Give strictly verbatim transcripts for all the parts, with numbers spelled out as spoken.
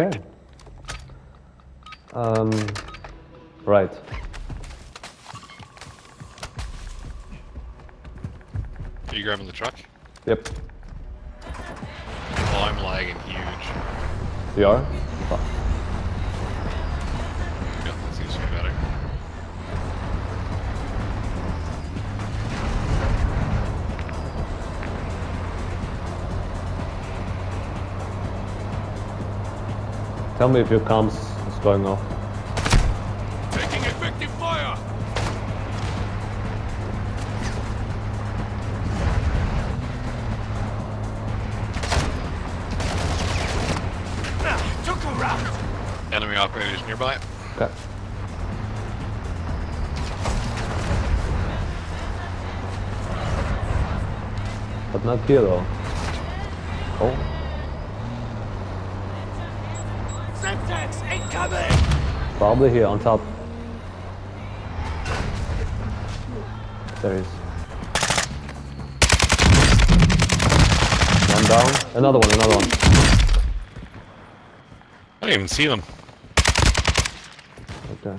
Okay. Um, right. Are you grabbing the truck? Yep. Oh, I'm lagging huge. You are? Oh. Yeah, that seems to be better. Tell me if your comms is going off. Taking effective fire! Ah, took a round! Enemy operators nearby. Okay. But not here though. Oh. Probably here on top. There is. One down. Another one, another one. I don't even see them. Okay.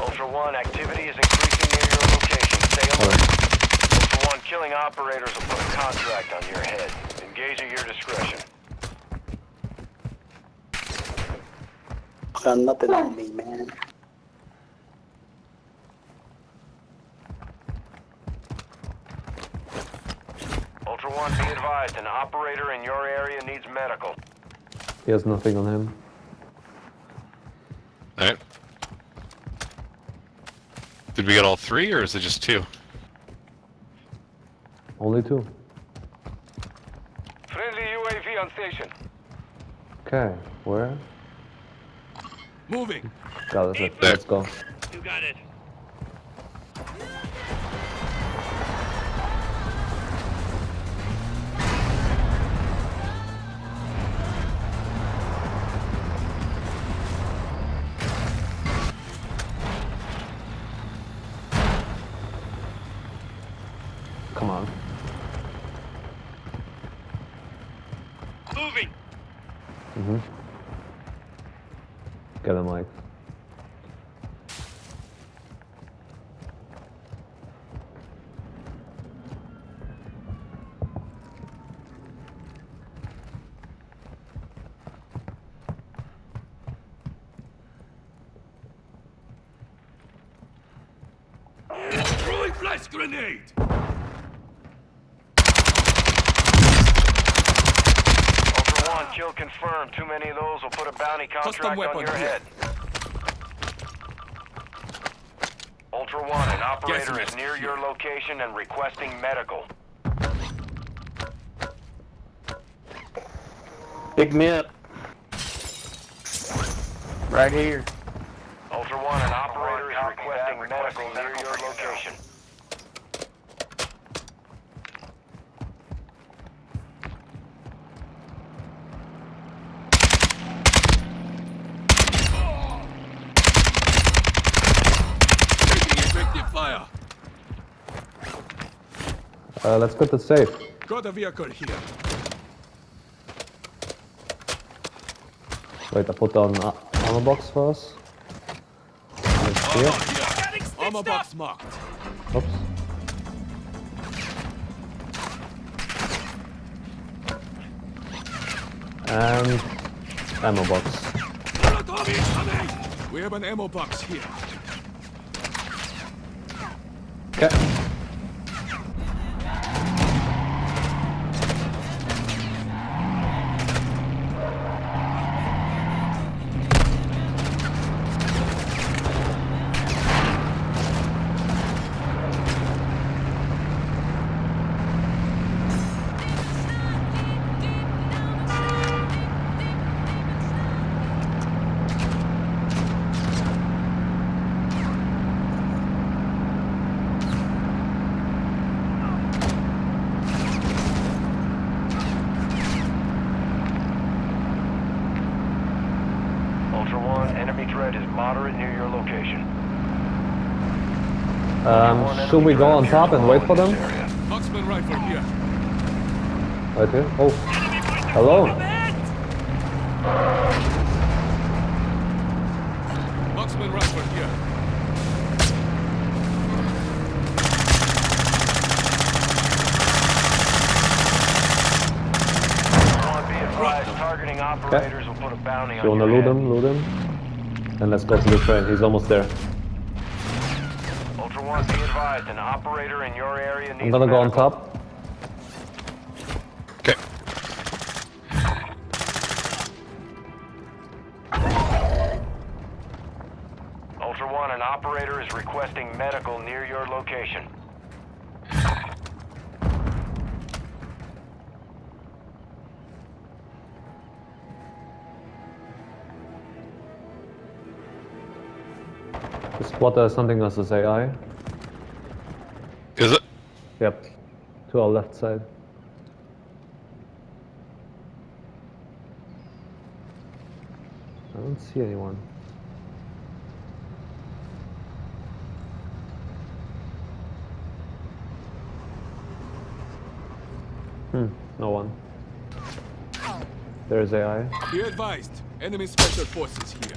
Ultra One, activity is increasing near your location. Stay alert. Right. Ultra One, killing operators will put a contract on your head. Engage at your discretion. Got nothing on me, man. Ultra One, be advised, an operator in your area needs medical. He has nothing on him. All right. Did we get all three, or is it just two? Only two. Friendly U A V on station. Okay, where? Moving. Got it. Let's go. You got it. Come on. Moving. Mhm. Get him, Mike. Throwing flash grenade. Kill confirmed. Too many of those will put a bounty contract on your head. Ultra One, an operator is near your location and requesting medical. Pick me up. Right here. Ultra One, an operator is requesting medical near your location. Uh, let's get the safe. Got a vehicle here. Wait, I put down uh, armor box first. It's here. Armor, yeah. Armor box marked. Oops. And ammo box. We have an ammo box here. Okay. Ultra One, enemy threat is moderate near your location. Um, should we go on top and wait for them? Right here. Oh, hello. Boxman rifle here. Targeting operators will put a bounty on you. You wanna loot him, loot him, and let's go to the train. He's almost there. Ultra One, be advised, an operator in your area needs. I'm gonna go on top. Requesting medical near your location. The spotter is something else as A I. Is it? Yep. To our left side. I don't see anyone. Hmm, no one. There's A I. Be advised, enemy special forces here.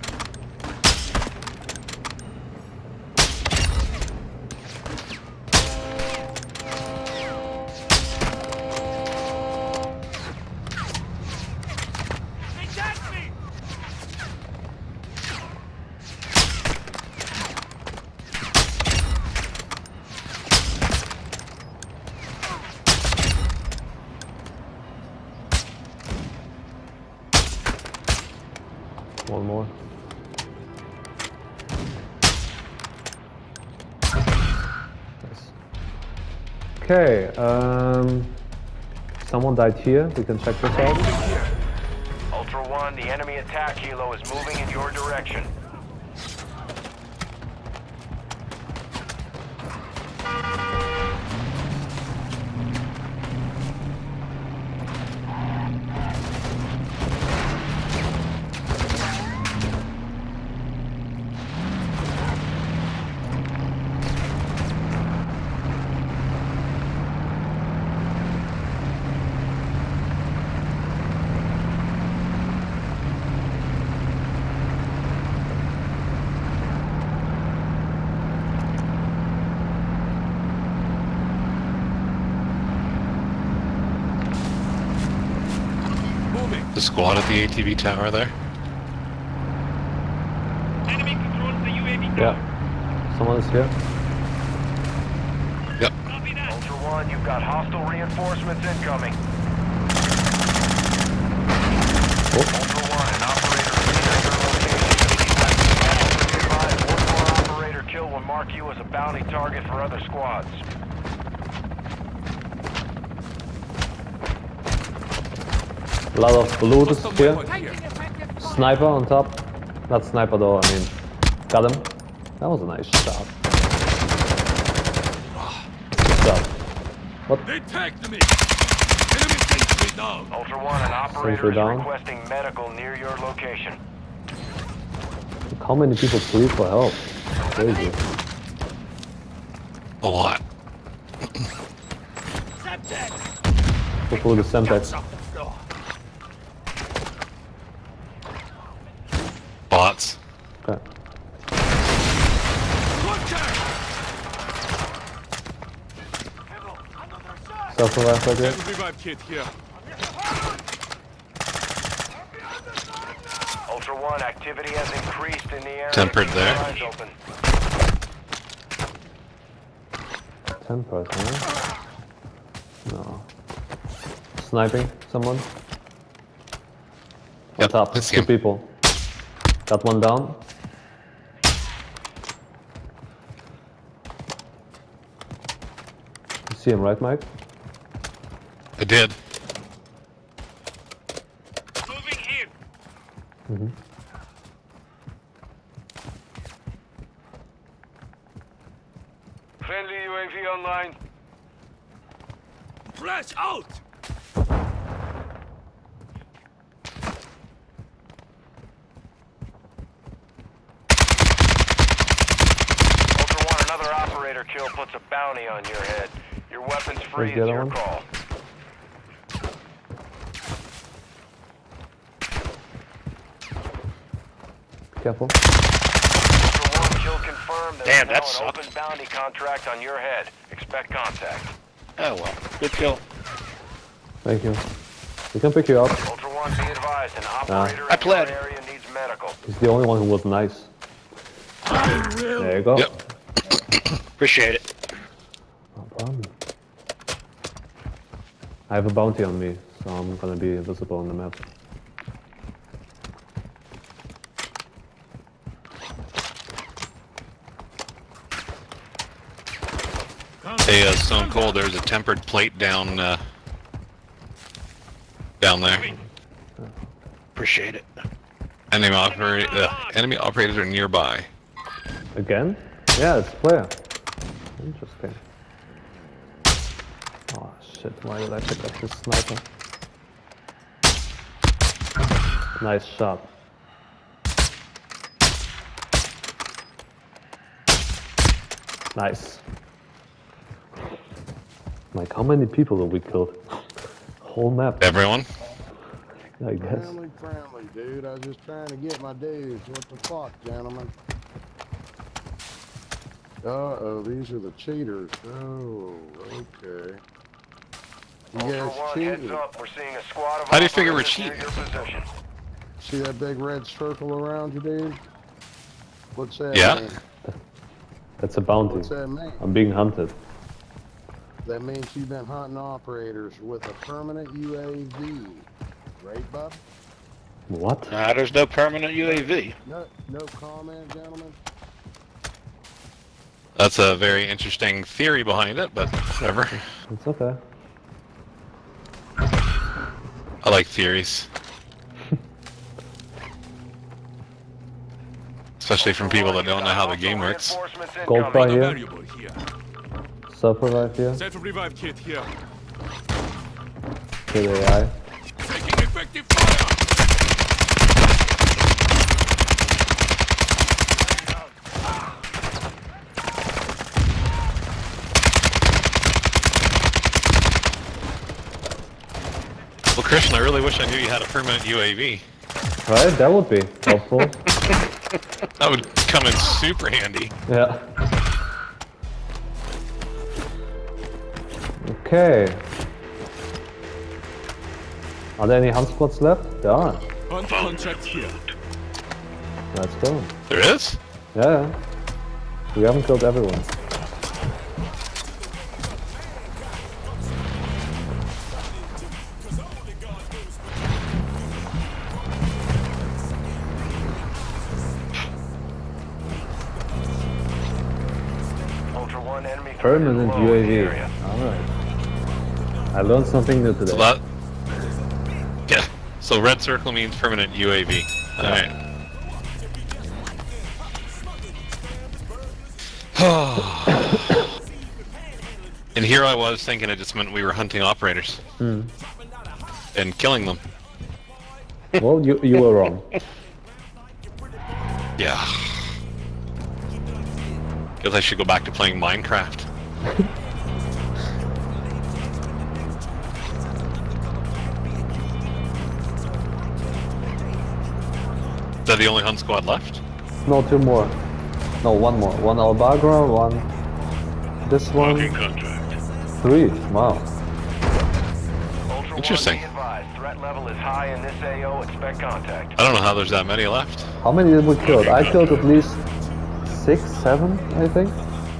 One more. Nice. Okay, um, someone died here. We can check this out. Ultra One, the enemy attack helo is moving in your direction. The squad at the A T V tower there. Enemy controls the U A V tower. Yeah. Someone is here. Yep. Copy that. Ultra One, you've got hostile reinforcements incoming. Oh. Ultra One, an operator is near your location. One more operator kill will mark you as a bounty target for other squads. A lot of loot is here. Sniper on top. Not sniper though, I mean. Got him. That was a nice shot. Good job. What? They tagged me. Enemy sentry down. Ultra One, an operator is requesting medical near your location. Look how many people plead for help. Crazy. A lot. Hopefully the Semtex. Bots. Okay. Self-revive right there. Ultra One, activity has increased in the area. Tempered there. Tempered, huh? No. Sniping someone? Yep, on top, two people. Got one down. You see him, right, Mike? I did. Moving here. Mm-hmm. Friendly U A V online. Flash out! Another operator kill puts a bounty on your head. Your weapons free is your one? Call. Careful. One kill confirmed. Damn, that sucks. Open bounty contract on your head. Expect contact. Oh well, good kill. Thank you. We can pick you up. Ultra One, be advised, an operator nah. in your area needs medical. He's the only one who was nice. I will. There you go. Yep. Appreciate it. No problem. I have a bounty on me, so I'm gonna be invisible on the map. Hey, uh, Stone Cold, there's a tempered plate down, uh, down there. Appreciate it. Enemy, opera uh, enemy operators are nearby. Again? Yeah, it's player. Interesting. Oh shit, why did I pick up this sniper? Nice shot. Nice. Like, how many people have we killed? Whole map. Everyone? I guess. Friendly, friendly, dude. I was just trying to get my dudes. What the fuck, gentlemen? Uh-oh, these are the cheaters. Oh, okay. You guys cheated. How do you figure we're cheating? See that big red circle around you, dude? What's that? Yeah. Mean? That's a bounty. What's that mean? I'm being hunted. That means you've been hunting operators with a permanent U A V. Right, Bob? What? Nah, there's no permanent U A V. No, no comment, gentlemen. That's a very interesting theory behind it, but whatever. It's okay. I like theories. Especially from people that don't know how the game works. Gold by here. Self revive here. Set to revive kit here. Kill A I. Taking effective fire. Well, Christian, I really wish I knew you had a permanent U A V. Right? That would be helpful. That would come in super handy. Yeah. Okay. Are there any hunt spots left? There are. Contract here. Let's go. There is? Yeah. We haven't killed everyone. Ultra One, enemy permanent U A V. Alright. I learned something new today. Lot... Yeah, so red circle means permanent U A V. Yeah. Alright. And here I was thinking it just meant we were hunting operators. Mm. And killing them. Well, you, you were wrong. Yeah. Guess I should go back to playing Minecraft. Is that the only hunt squad left? No, two more. No, one more. One Albagra, one... This one... Three. Wow. Interesting. Threat level is high in this A O. Expect contact. I don't know how there's that many left. How many did we kill? I killed at least six, seven, I think.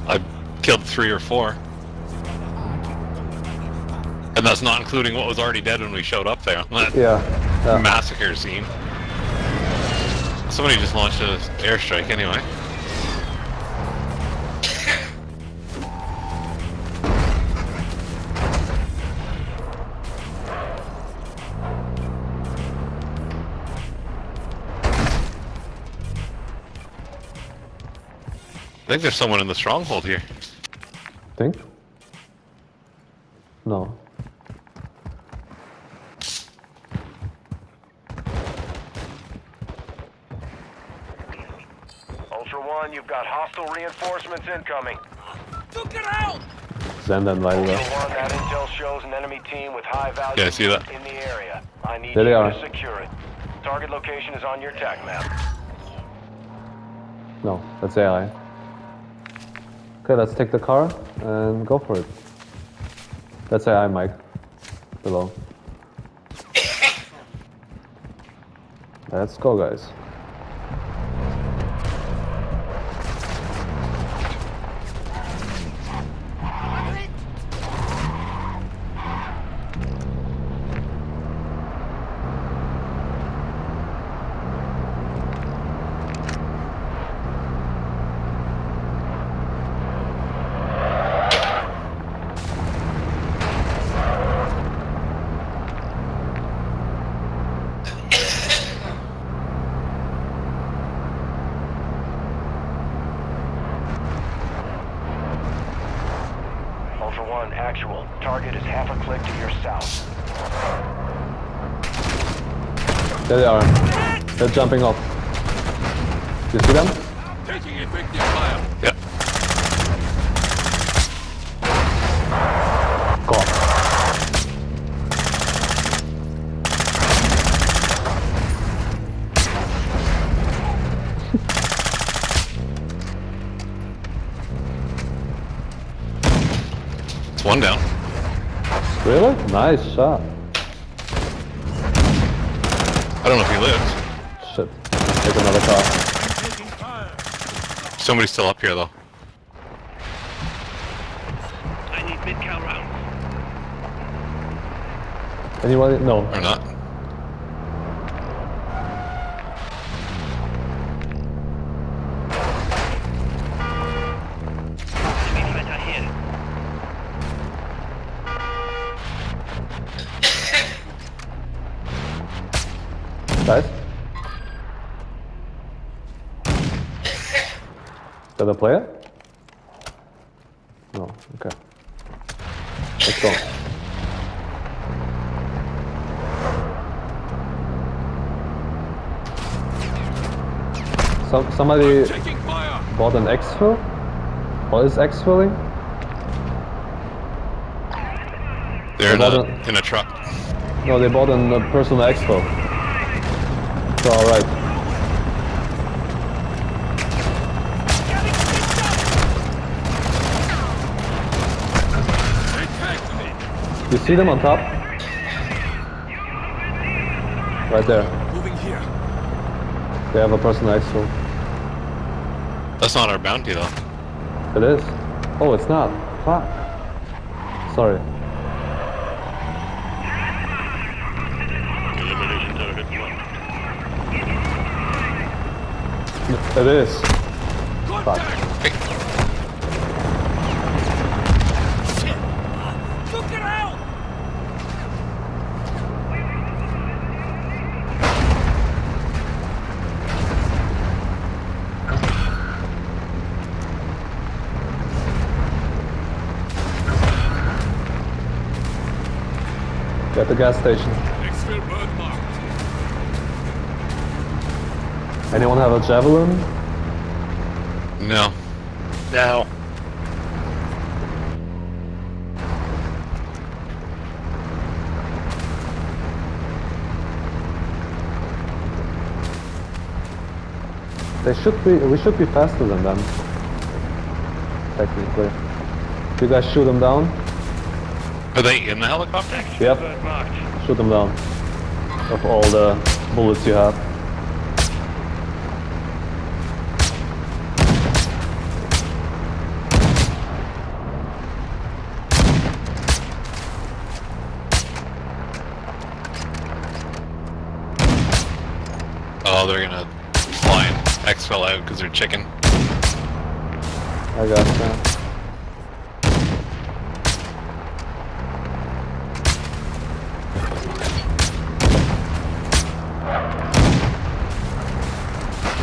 I killed three or four. And that's not including what was already dead when we showed up there. That yeah. yeah. massacre scene. Somebody just launched an airstrike anyway. I think there's someone in the stronghold here. Think? No. one, you've got hostile reinforcements incoming. Look it out! Send them right away. That intel shows an enemy team with high value yeah, I see that. In the area. I need there you are. To secure it. Target location is on your attack map. No, that's A I. Okay, let's take the car and go for it. That's A I, Mike. Below. Let's go, guys. Actual. Target is half a click to your south. There they are. They're jumping off. Do you see them? Taking effective fire. Yep. One down. Really? Nice shot. I don't know if he lived. Shit. Take another car. Somebody's still up here though. I need mid-cal round. Anyone? No. Or not. Guys? Is that a player? No, okay. Let's go. Some, somebody bought an exfil? Or is exfilling? They're they in, a, in a truck. No, they bought an, a personal exfil. So, all right. You see them on top? Right there. Moving here. They have a person next to them. That's not our bounty though. It is. Oh, it's not. Fuck. Sorry. It is. Fuck. Hey. Shit. Look it out. Get the gas station. Exfil bird marked. Anyone have a javelin? No. No. They should be. We should be faster than them. Technically. You guys shoot them down. Are they in the helicopter? Yep. Shoot them down. Of all the bullets you have. Oh, they're gonna fly an exfil out because they're chicken. I got that.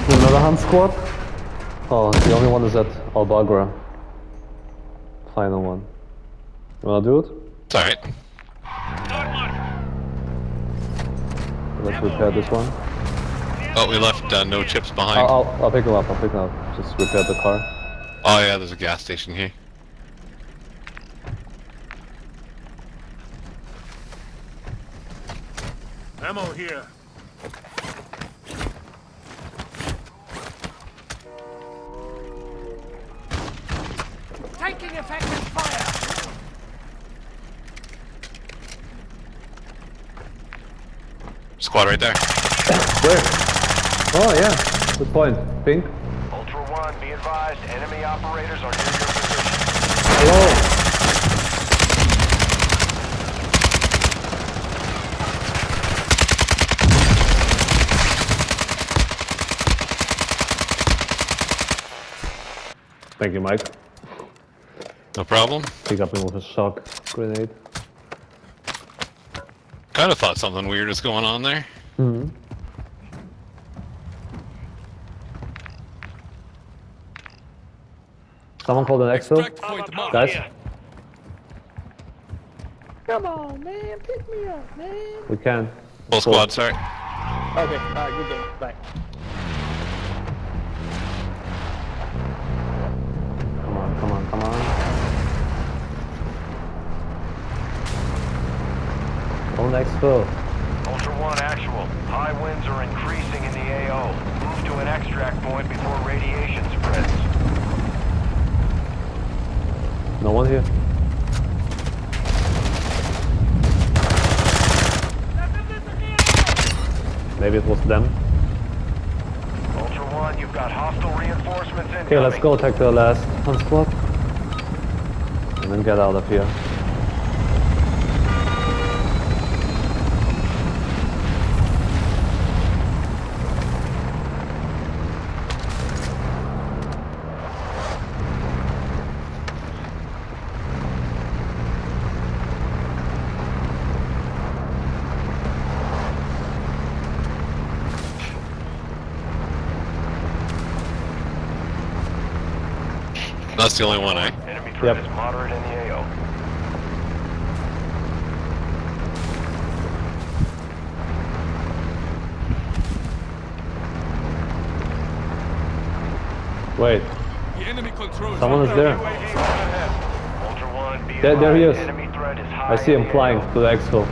Another hunt squad? Oh, the only one is at Albagra. Final one. You wanna do it? It's alright. Let's repair this one. Oh, we left uh, no chips behind. I'll, I'll, I'll pick them up, I'll pick them up. Just whip out the car. Oh yeah, there's a gas station here. Ammo here. Taking effective fire. Squad right there. Where? Oh yeah, good point. Pink. Ultra One, be advised, enemy operators are near your position. Hello. Thank you, Mike. No problem. Pick up him with a shock grenade. Kind of thought something weird was going on there. Mm-hmm. Someone called an exfil, guys. Come on, man, pick me up, man. We can. Full squad, sorry. Okay, alright, good day. Bye. Come on, come on, come on. Go next exfil. Ultra One actual. High winds are increasing in the A O. Move to an extract point before radiation spreads. No one here. Maybe it was them. Ultra One, you've got hostile reinforcements in. Okay, let's go take the last one squad. And then get out of here. That's the only one, eh? Enemy threat is moderate in the A O. Wait. The enemy controls. Someone is there. Ultra One, be there, there he is. Enemy threat is high. I see him flying to the exfil. I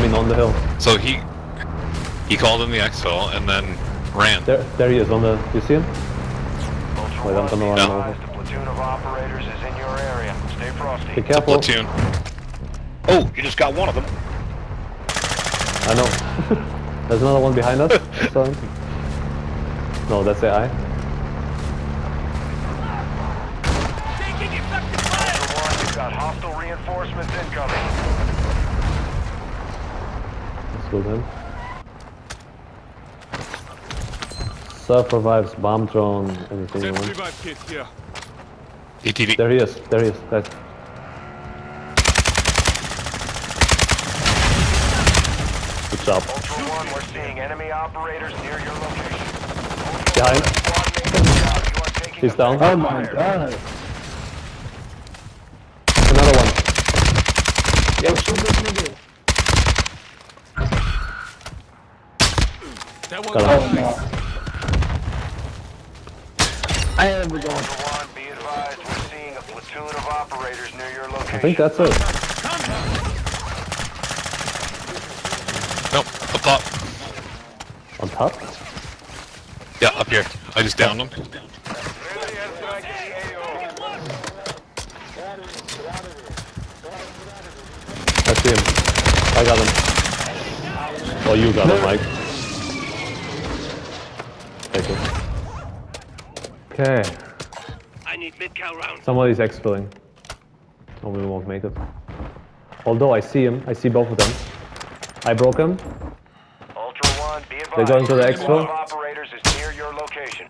mean, on the hill. So he he called in the exfil and then ran. There, there he is on the. You see him? Wait, I'm gonna run over. The platoon of operators is in your area. Stay frosty. Be careful. It's a platoon. Oh, you just got one of them. I know. There's another one behind us. No, that's A I. Taking effective fire. Ultra One, you've got hostile reinforcements incoming. Let's go then. Self revives, bomb drone, anything you want. Kit here. E T V. There he is, there he is, that's. Good job. Ultra One, we're seeing enemy operators near your location. Behind. He's down. Oh my god. Another one. That one. Oh my. I am going. One, be advised, we're seeing a platoon of operators near your location. I think that's it. Nope, up top. On top? Yeah, up here. I just downed them. I see him. I got him. Oh, you got him, Mike. Take it. Okay. I need mid-cal round. Somebody's exfilling. Oh, we won't make it. Although I see him, I see both of them. I broke him. Ultra One, be advised. They're going to the exfil. Operators is near your location.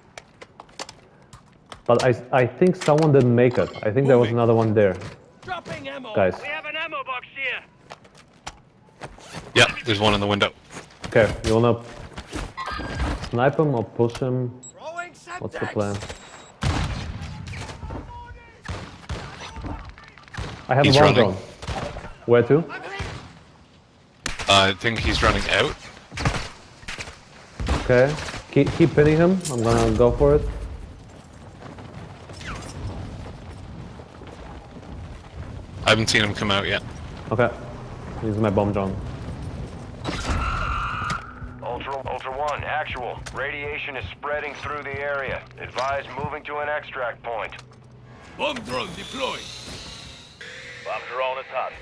But I, I think someone didn't make it. I think Moving. There was another one there. Dropping ammo. Guys. We have an ammo box here. Yeah, there's one in the window. Okay, you wanna snipe him or push him? What's the plan? I have he's a bomb drone. Where to? Uh, I think he's running out. Okay. Keep, keep pinning him. I'm gonna go for it. I haven't seen him come out yet. Okay. Use my bomb drone. Ultra, Ultra One, actual. Radiation is spreading through the area. Advise moving to an extract point. Bomb drone deployed. Bomb drone atop.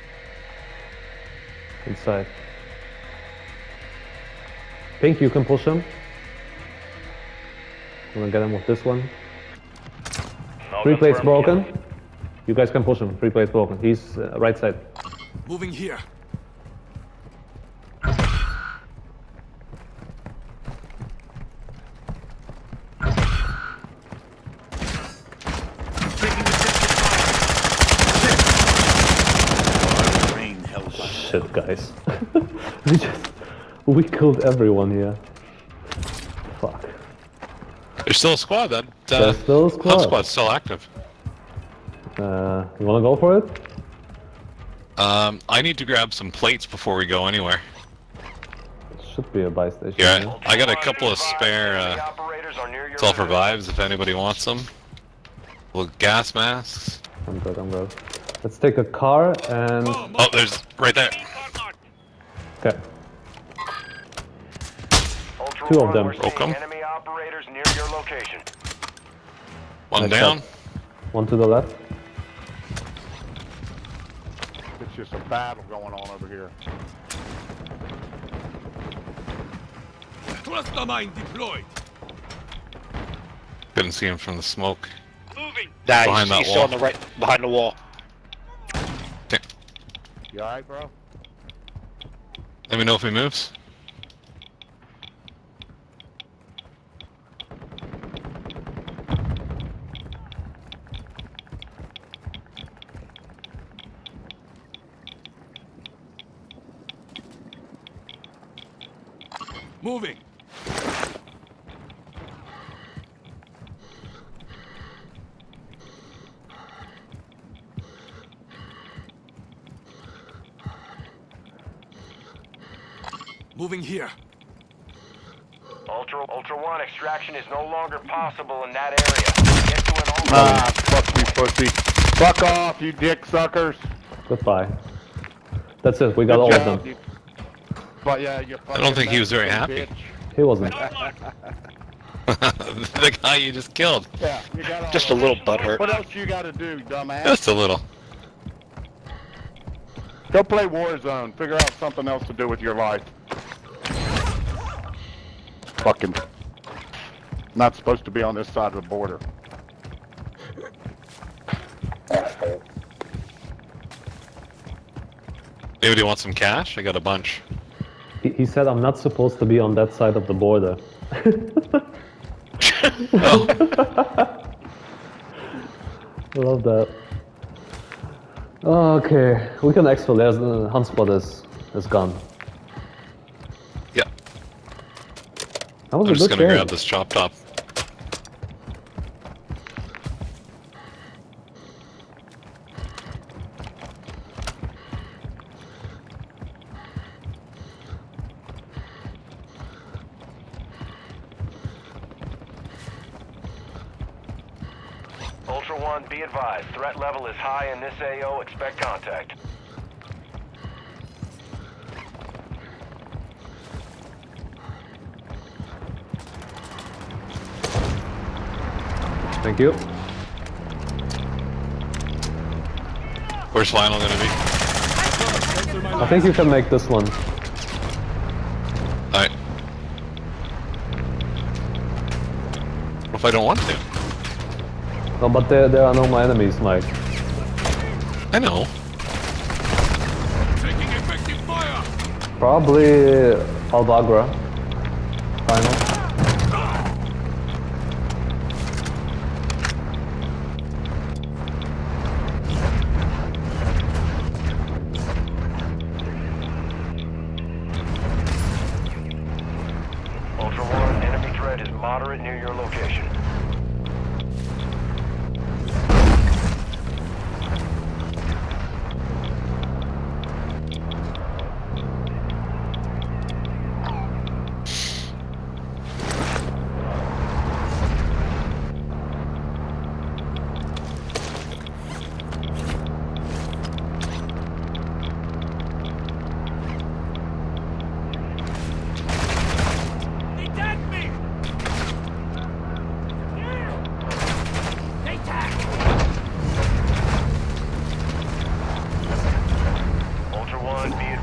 Inside. Pink, you can push him. I'm gonna get him with this one. No, Three plates broken. Kill. You guys can push him. Three plates broken. He's uh, right side. Moving here. Shit, guys. we just... We killed everyone here. Fuck. There's still a squad then. Uh, There's still a squad. That squad's still active. Uh, you wanna go for it? Um, I need to grab some plates before we go anywhere. It should be a buy station. Yeah, right? I got a couple of spare, uh, sulfur vibes if anybody wants them. Little gas masks. I'm good, I'm good. Let's take a car and... Oh, there's... right there. Okay. Two of them. Welcome. Enemy operators near your location. One Next down. Up. One to the left. It's just a battle going on over here. Cluster mine deployed. Couldn't see him from the smoke. Moving. Nah, behind he's, that wall. On the right, behind the wall. You alright, bro? Let me know if he moves. Moving. Moving here. Ultra Ultra One, extraction is no longer possible in that area. Get to an all. Ah, fuck you, pussy. Fuck off, you dick suckers. Goodbye. That's it. We got Good all job. of them. But yeah, you're I don't think he was very happy. Bitch. He wasn't. The guy you just killed. Yeah, you got just a little butthurt. What else you got to do, dumbass? Just a little. Go play Warzone. Figure out something else to do with your life. Fucking not supposed to be on this side of the border. Anybody want some cash? I got a bunch. He, he said I'm not supposed to be on that side of the border. Oh. Love that. Okay, we can exfil. There's the hunt spot is is gone. I'm just gonna game. grab this chopped up. Ultra One, be advised. Threat level is high in this A O. Expect contact. Thank you. Where's Lionel gonna be? I think you can make this one. Alright. What if I don't want to? No, but there, there are no more enemies, Mike. I know. Taking effective fire. Probably Albagra. Final.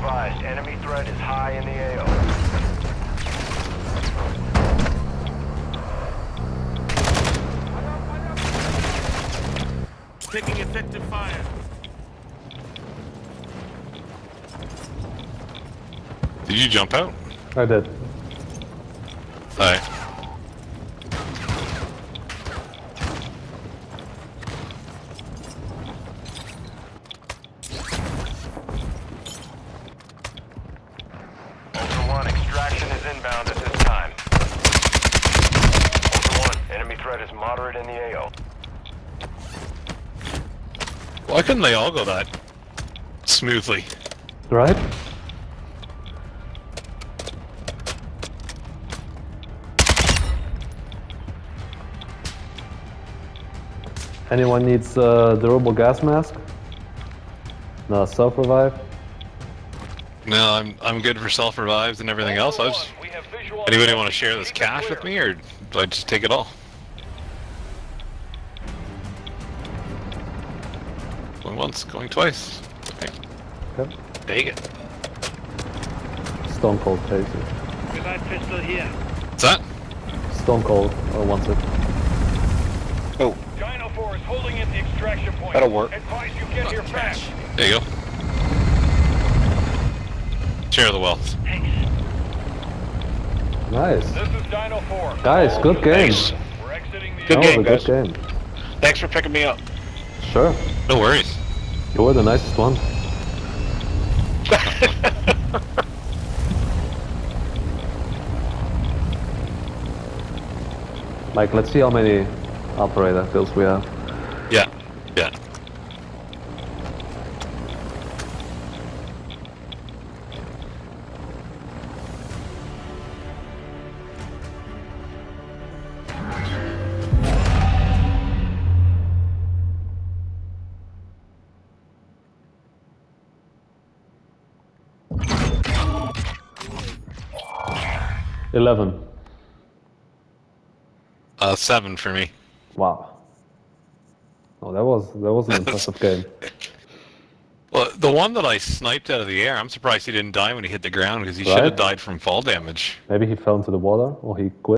advised, enemy threat is high in the A O. Taking effective fire. Did you jump out? I did. Alright. Ultra one, extraction is inbound at this time. Ultra one, enemy threat is moderate in the A O. Why couldn't they all go that smoothly? Right? Anyone needs a uh, durable gas mask? No, self-revive? No, I'm I'm good for self-revives and everything else. I was, anybody want to share this cash with me, or do I just take it all? Once, going twice. Okay. Yep. Take it. Stone cold takes it. Revive pistol here. What's that? Stone cold. I want it. Oh. Dino four is holding in the extraction point. That'll work. Advise you get here fast. There you go. Share the wealth. Thanks. Nice. This is Dino four. Guys, good game. Thanks. We're exiting the good game, guys. Good game. Thanks for picking me up. Sure. No worries. You were the nicest one. Like, let's see how many operator kills we have. Yeah. Yeah. eleven. Uh, seven for me. Wow. Oh, that was that was an impressive game. Well, the one that I sniped out of the air, I'm surprised he didn't die when he hit the ground, because he right? should have died from fall damage. Maybe he fell into the water, or he quit.